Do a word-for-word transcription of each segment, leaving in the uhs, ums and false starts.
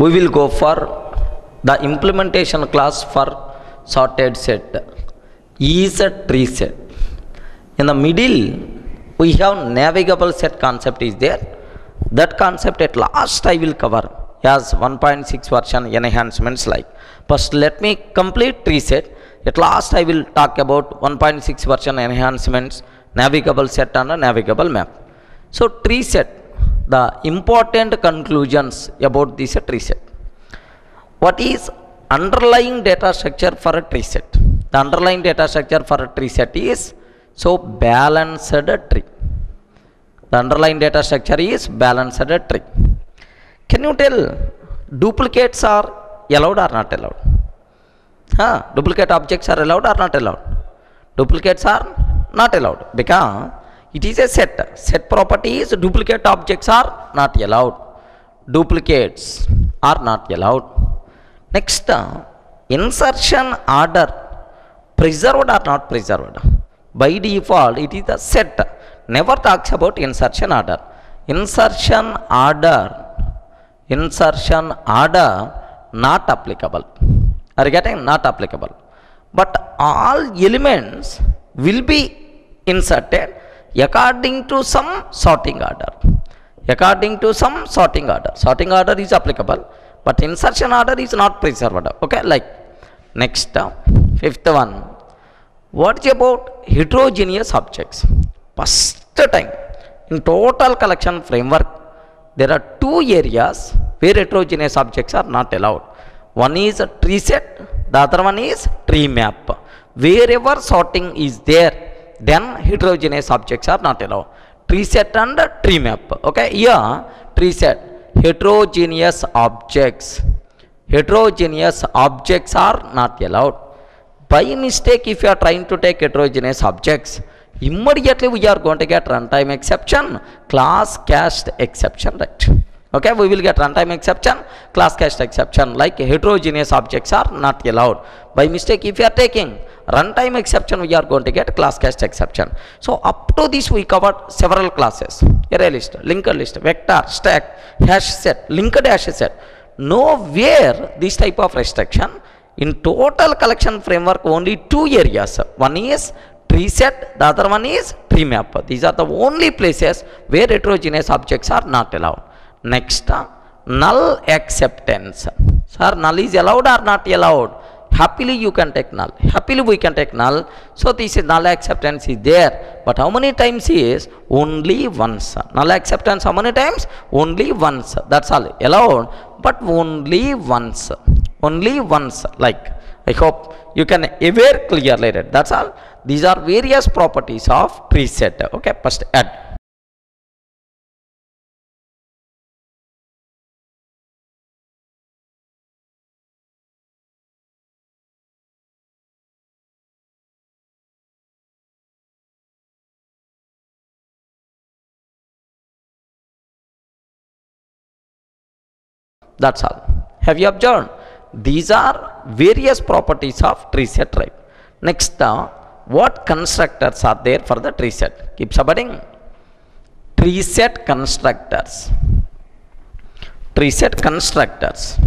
we will go for the implementation class for sorted set is a tree set. In the middle we have navigable set concept is there. That concept at last I will cover as one point six version enhancements. Like first let me complete tree set. At last I will talk about one point six version enhancements, navigable set and a navigable map. So tree set, the important conclusions about this tree set. What is underlying data structure for a tree set? The underlying data structure for a tree set is so balanced tree. The underlying data structure is balanced tree. Can you tell duplicates are allowed or not allowed? Huh? Duplicate objects are allowed or not allowed? Duplicates are not allowed because it is a set. Set property is duplicate objects are not allowed. Duplicates are not allowed. Next, uh, insertion order preserved or not preserved? By default it is a set. Never talks about insertion order. Insertion order, insertion order not applicable. Are you getting? Not applicable. But all elements will be inserted according to some sorting order. According to some sorting order. Sorting order is applicable, but insertion order is not preserved. Okay, like next uh, fifth one. What is about heterogeneous objects? First time in total collection framework there are two areas where heterogeneous objects are not allowed. One is a tree set, the other one is tree map. Wherever sorting is there, then heterogeneous objects are not allowed. Tree set and tree map. Okay, here tree set, heterogeneous objects, heterogeneous objects are not allowed. By mistake if you are trying to take heterogeneous objects, immediately we are going to get runtime exception, class cached exception, right? Okay, we will get runtime exception, class cached exception. Like heterogeneous objects are not allowed. By mistake if you are taking runtime exception, we are going to get class cached exception. So up to this we covered several classes: array list, linked list, vector, stack, hash set, linked hash set. Nowhere this type of restriction. In total collection framework only two areas, one is tree set, the other one is tree map. These are the only places where heterogeneous objects are not allowed. Next, uh, null acceptance. Sir, null is allowed or not allowed? Happily you can take null, happily we can take null. So this is null acceptance is there, but how many times is? Only once. Null acceptance how many times? Only once. That's all allowed, but only once, only once. Like I hope you can ever clearly read. That's all. These are various properties of tree set. Okay, first add. That's all. Have you observed? These are various properties of tree set, right? Next, uh, what constructors are there for the tree set? Keep submitting. Tree set constructors, tree set constructors,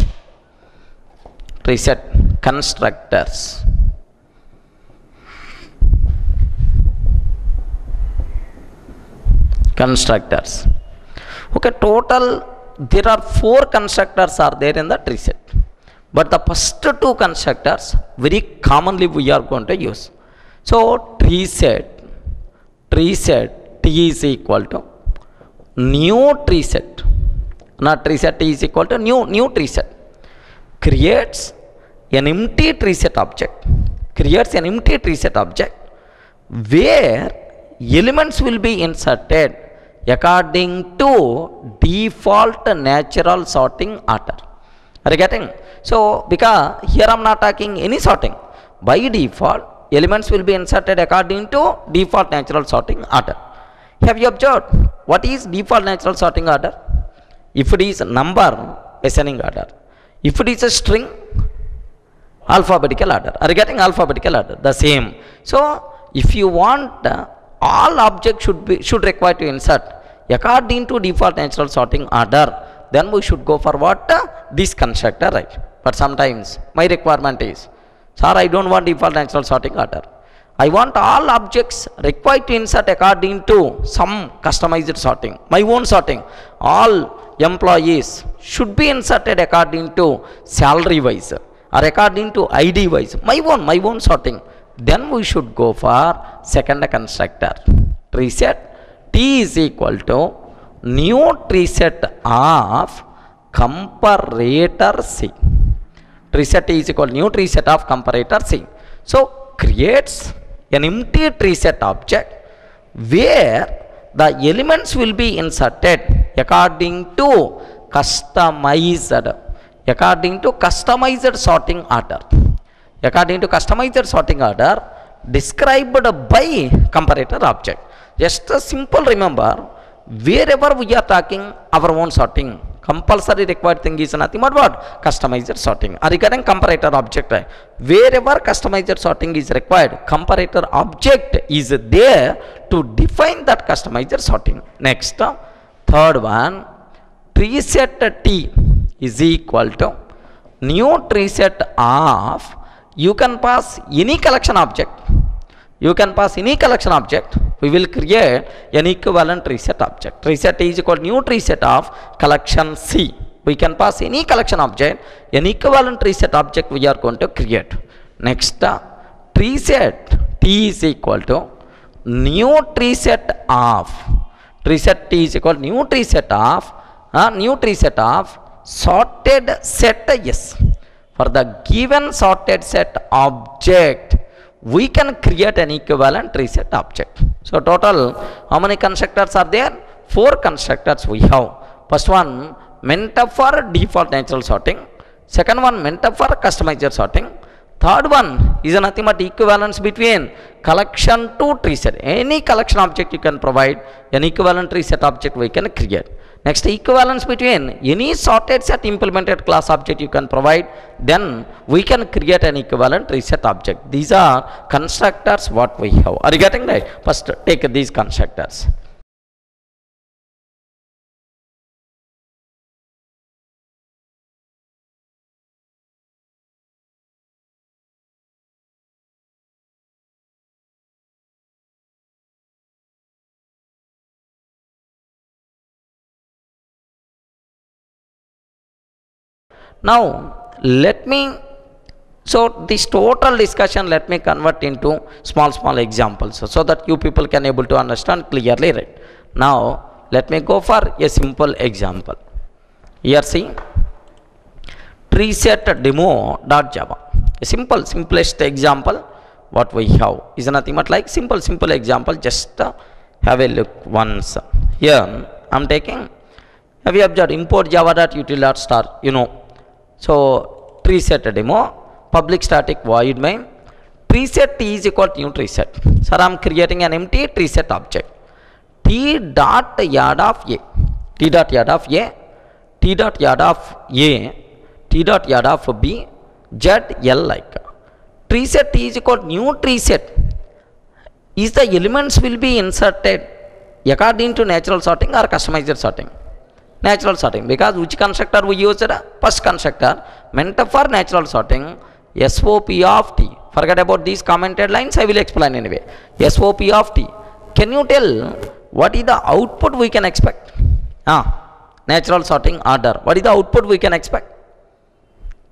tree set constructors. Constructors. Okay, total there are four constructors are there in the tree set, but the first two constructors very commonly we are going to use. So tree set, tree set t is equal to new tree set, not tree set t is equal to new new tree set, creates an empty tree set object, creates an empty tree set object where elements will be inserted according to default natural sorting order. Are you getting? So because here I am not talking any sorting, by default elements will be inserted according to default natural sorting order. Have you observed what is default natural sorting order? If it is number, ascending order. If it is a string, alphabetical order. Are you getting? Alphabetical order, the same. So if you want uh, all objects should be should require to insert according to default natural sorting order, then we should go for what? this constructor, right? But sometimes my requirement is, sir, I don't want default natural sorting order. I want all objects required to insert according to some customized sorting, my own sorting. All employees should be inserted according to salary wise or according to I D wise, my own, my own sorting. Then we should go for second constructor. Tree set T is equal to new tree set of comparator C. Tree set T is equal to new tree set of comparator C. So creates an empty tree set object where the elements will be inserted according to customized according to customized sorting order according to customized sorting order described by comparator object. Just a simple remember, wherever we are talking our own sorting, compulsory required thing is nothing but what? Customized sorting. Or regarding comparator object, right? Wherever customized sorting is required, comparator object is there to define that customized sorting. Next, third one, tree set T is equal to new tree set of, you can pass any collection object, you can pass any collection object, we will create an equivalent tree set object. Tree set is equal to new tree set of collection C. We can pass any collection object, an equivalent tree set object we are going to create. Next, tree set T is equal to new tree set of, tree set T is equal to new tree set of uh, new tree set of sorted set S. For the given sorted set object, we can create an equivalent tree set object. So total how many constructors are there? Four constructors we have. First one meant for default natural sorting, second one meant for customized sorting, third one is nothing but equivalence between collection to tree set. Any collection object you can provide, an equivalent tree set object we can create. Next, equivalence between any sorted set implemented class object you can provide, then we can create an equivalent tree set object. These are constructors what we have. Are you getting right? First take these constructors. Now let me, so this total discussion let me convert into small small examples, so, so that you people can able to understand clearly, right? Now let me go for a simple example. Here see, tree set demo.java, a simple simplest example what we have is nothing but like simple simple example. Just uh, have a look once. Here I am taking, have you observed, import java.util.star, you know. So tree set demo, public static void main, tree set T is equal to new tree set. Sir, I am creating an empty tree set object. T dot add of A, T dot add of A, T dot add of A, T dot add of B, Z L like. Tree set T is equal to new tree set is the elements will be inserted according to natural sorting or customized sorting. Natural sorting, because which constructor we used? First constructor meant for natural sorting, S O P of T. Forget about these commented lines, I will explain anyway. S O P of T, can you tell what is the output we can expect? Ah, natural sorting order, what is the output we can expect?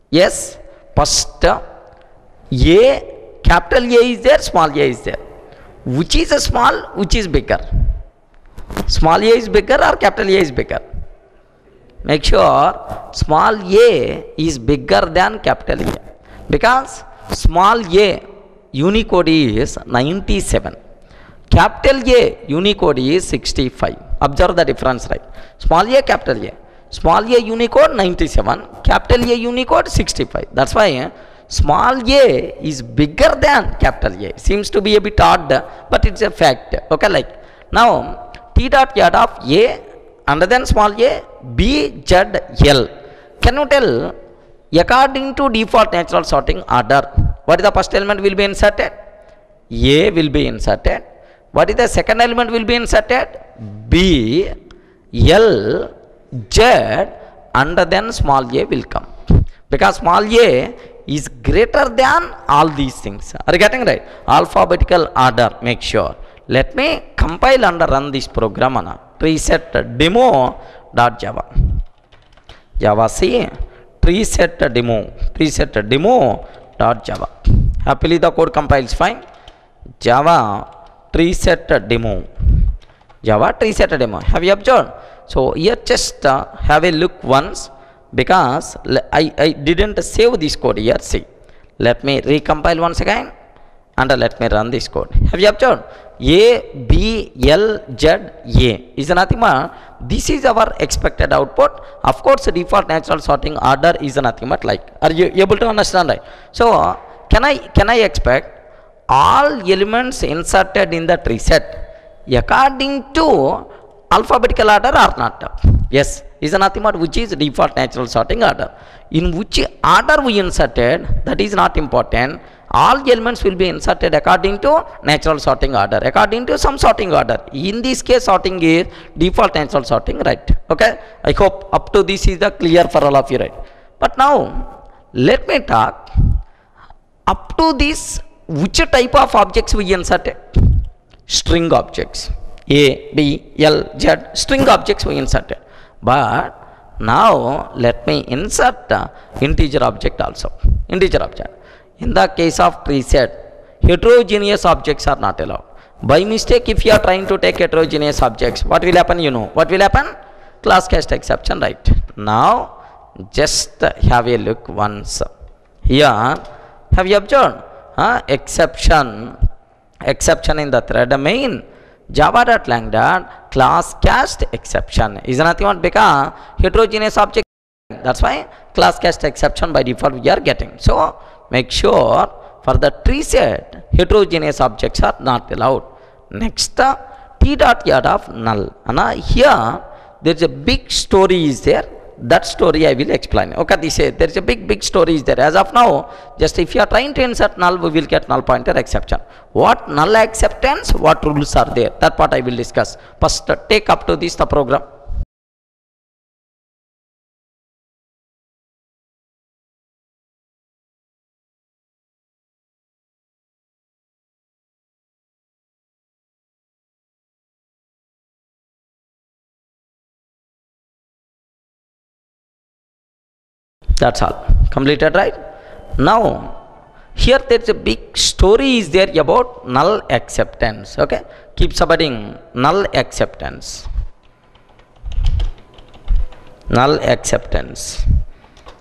Yes, first A, capital A is there, small a is there. Which is a small, which is bigger? Small a is bigger or capital A is bigger? Make sure small a is bigger than capital A, because small a Unicode is ninety-seven, capital A Unicode is sixty-five. Observe the difference, right? Small a, capital A, small a Unicode ninety-seven, capital A Unicode sixty-five. That's why small a is bigger than capital A. Seems to be a bit odd, but it's a fact. Okay, like now T dot add of A under then small a, B, Z, L. Can you tell according to default natural sorting order what is the first element will be inserted? A will be inserted. What is the second element will be inserted? B, L, Z, and then small a will come, because small a is greater than all these things. Are you getting right? Alphabetical order, make sure. Let me compile and run this program on TreeSet demo.java. Java C TreeSet demo. TreeSet demo.java. Happily the code compiles fine. Java TreeSet demo. Java TreeSet demo. Have you observed? So here just uh, have a look once, because I, I didn't save this code here. See, let me recompile once again and uh, let me run this code. Have you observed? A, B, L, Z, A is nothing but this is our expected output. Of course, default natural sorting order is nothing but like. Are you able to understand, right? So uh, can I can I expect all elements inserted in the tree set according to alphabetical order or not? Yes, is nothing but which is default natural sorting order. In which order we inserted, that is not important. All elements will be inserted according to natural sorting order, according to some sorting order. In this case, sorting is default natural sorting, right? Okay, I hope up to this is the clear for all of you, right? But now, let me talk up to this, which type of objects we inserted? String objects. A, B, L, Z, string objects we inserted. But now let me insert the integer object also. Integer object. In the case of TreeSet, heterogeneous objects are not allowed. By mistake, if you are trying to take heterogeneous objects, what will happen? You know what will happen? Class cast exception, right? Now just have a look once. Here, have you observed? Huh? Exception. Exception in the thread main. Java.lang. Class cast exception is nothing but because heterogeneous object, that's why class cast exception by default we are getting. So make sure for the tree set heterogeneous objects are not allowed. Next uh, t dot add of null, and uh, here there is a big story is there. That story I will explain. Okay, this is, there is a big big story is there. As of now, just if you are trying to insert null, we will get null pointer exception. What null acceptance, what rules are there, that part I will discuss. First uh, take up to this the program. That's all completed, right? Now here there is a big story is there about null acceptance. Okay, keep subheading null acceptance. Null acceptance,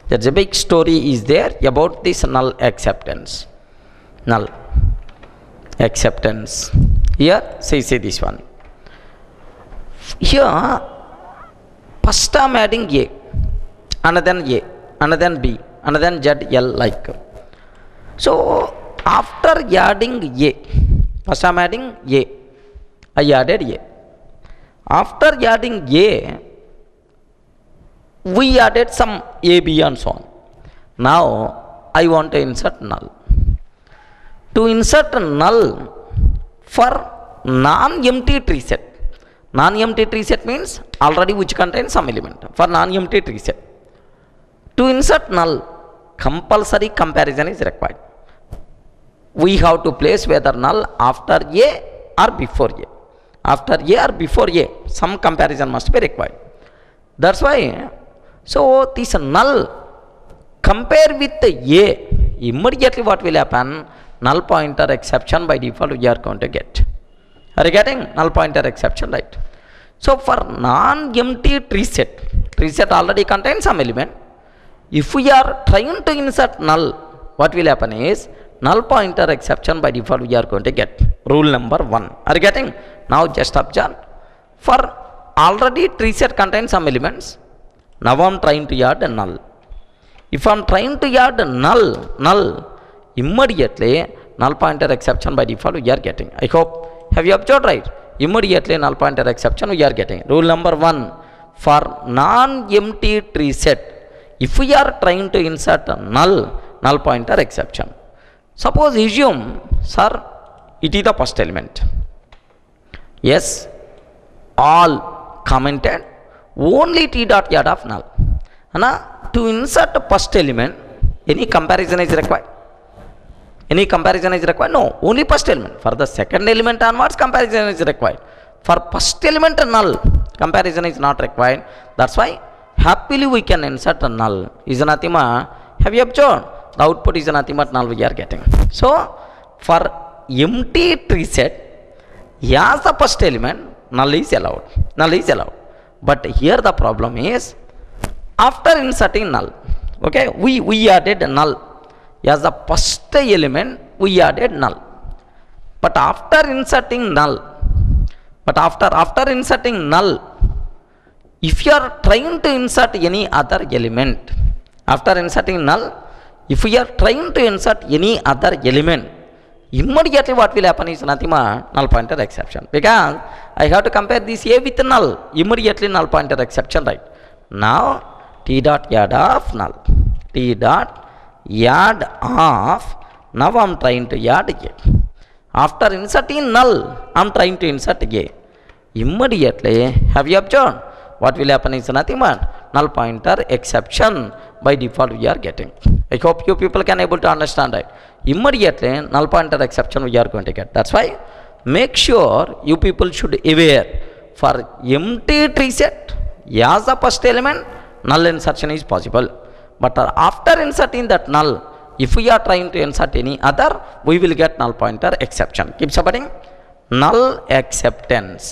there is a big story is there about this null acceptance. Null acceptance, here see, see this one here. First I'm adding A, and then A, and then B, and then Z, L, like. So after adding A, first I am adding A, I added A. After adding A, we added some A, B and so on. Now I want to insert null. To insert null for non-empty tree set. Non-empty tree set means already which contains some element. For non-empty tree set, to insert null, compulsory comparison is required. We have to place whether null after A or before A. After A or before A, some comparison must be required. That's why, so this null compare with A, immediately what will happen? Null pointer exception by default we are going to get. Are you getting? Null pointer exception, right? So for non-empty tree set, tree set already contains some element. If we are trying to insert null, what will happen is null pointer exception by default we are going to get. Rule number one. Are you getting? Now just observe. For already tree set contains some elements. Now I am trying to add a null. If I am trying to add a null, null, immediately null pointer exception by default we are getting. I hope, have you observed, right? Immediately null pointer exception we are getting. Rule number one. For non-empty tree set, if we are trying to insert a null, null pointer exception. Suppose assume, sir, it is the first element. Yes, all commented, only t dot add of null. Now, to insert the first element, any comparison is required. Any comparison is required? No, only first element. For the second element onwards, comparison is required. For first element, null. Comparison is not required. That's why happily we can insert a null. Is nothing more. Have you observed? The output is nothing but null we are getting. So, for empty tree set, as the first element, null is allowed. Null is allowed. But here the problem is, after inserting null, okay, we, we added null. As the first element, we added null. But after inserting null, But after, after inserting null, if you are trying to insert any other element, after inserting null, if we are trying to insert any other element, immediately what will happen is nothing but null pointer exception. Because I have to compare this A with null, immediately null pointer exception, right? Now, T dot add of null. T dot add of, now I am trying to add A. After inserting null, I am trying to insert A. Immediately, have you observed? What will happen is nothing but null pointer exception by default we are getting. I hope you people can able to understand that. Immediately, null pointer exception we are going to get. That's why make sure you people should aware for empty tree set, as the first element, null insertion is possible. But after inserting that null, if we are trying to insert any other, we will get null pointer exception. Keep supporting null acceptance.